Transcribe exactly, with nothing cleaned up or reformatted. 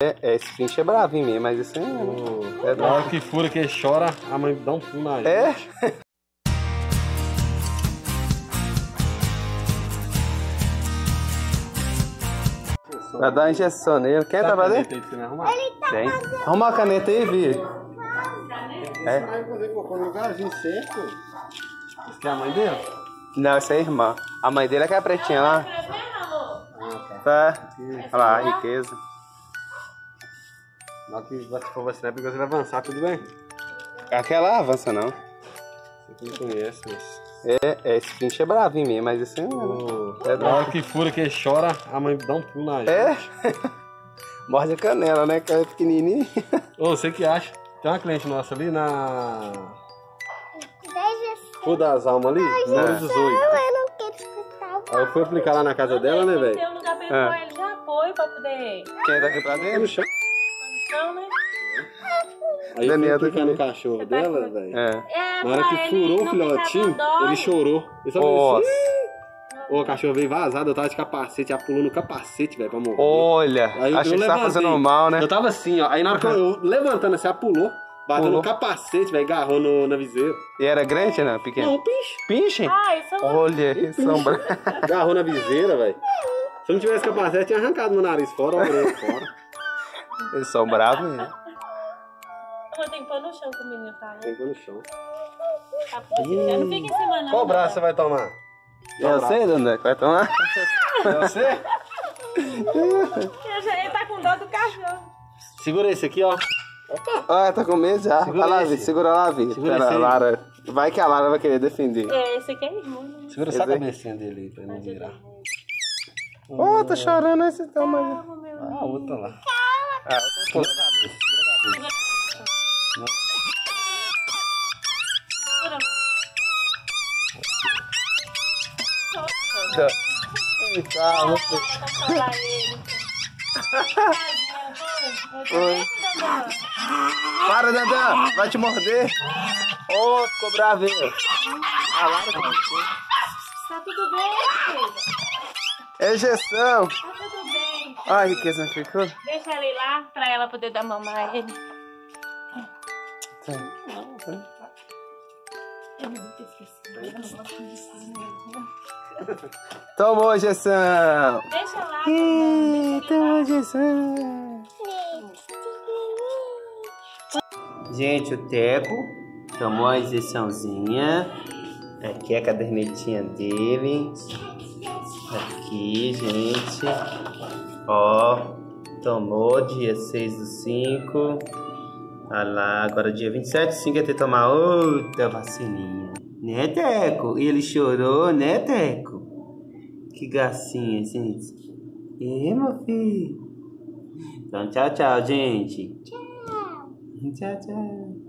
É, é, esse Pinscher é bravinho mesmo, mas esse oh, é bravo. Na hora que fura, que ele chora, a mãe dá um pulo na gente. É? Vai dar uma injeção nele. Quem tá fazendo? Ele tá Tem. fazendo. Arruma a caneta aí, Vi. É. Vai fazer cocô no lugarzinho certo. Isso que é a mãe dele? Não, essa é a irmã. A mãe dele é que é a pretinha lá. Ah, tá. Tá. Olha lá, a riqueza. Na hora que você for vacinar, porque você vai avançar, tudo bem? Aquela avança não. Você não conhece, mas... É, é, esse Pinscher é bravinho mesmo, mas esse oh, é... Na hora que fura, que ele chora, a mãe dá um pulo na gente. É? Morde a canela, né? Que é pequenininho. Ô, oh, você que acha? Tem uma cliente nossa ali na... O das almas ali? Ai, número dezoito. Não, eu não quero escutar. Aí eu fui aplicar lá na casa eu dela, né, velho? Tem um lugar pra ele ah. pôr, ele já põe pra poder... Quer daqui pra dentro? No chão. Não, né? Aí eu fui aplicar no cachorro dela, velho. É. é. Na hora que furou o filhotinho, ele chorou. Ele só falou assim... Ô, a cachorra veio vazada, eu tava de capacete, ela pulou no capacete, velho, pra morrer. Olha, achei que você tava fazendo mal, né? Eu tava assim, ó. Aí na hora que eu levantando assim, ela pulou. Bateu pulou. no capacete, velho, agarrou no, na viseira. E era grande, né? Pequeno? Não, pinche. Pinche? Ah, isso é Olha, isso é Agarrou na viseira, velho. Se não tivesse capacete, tinha arrancado meu nariz fora, o orelha fora. Eles são bravos, né? Tem que pôr no chão que o menino tá, né? Tem que pôr no chão. Tá bom, hum. não fica em cima, não. Qual braço você vai tomar? Eu sei, Dona, vai tomar? Eu sei? Ele tá com dó do cachorro. Segura esse aqui, ó. Ah, tá com medo já. Segura lá, Vi. Segura lá, Vi. Segura a Lara. Vai que a Lara vai querer defender. É, esse aqui é irmão, né? Segura essa cabecinha dele aí pra ele não virar. Ô, tá chorando esse tamanho. Ah, a outra lá. Ah, eu tô Para, Dandan! Vai te morder! Ô, oh, ficou bravo! Tá tudo bem, filho? Injeção! Olha a riqueza não ficou. Deixa ele lá pra ela poder dar mamar a ele. Tá. Tomou a injeção. Deixa lá. Hum, tomou a injeção. Gente, o Teco tomou a injeçãozinha. Aqui é a cadernetinha dele. Aqui, gente. Ó, tomou dia seis do cinco. Olha lá, agora dia vinte e sete do cinco ia ter que tomar outra vacininha. Né, Teco? E ele chorou, né, Teco? Que gracinha, gente. E meu filho. Então, tchau, tchau, gente. Tchau. Tchau, tchau.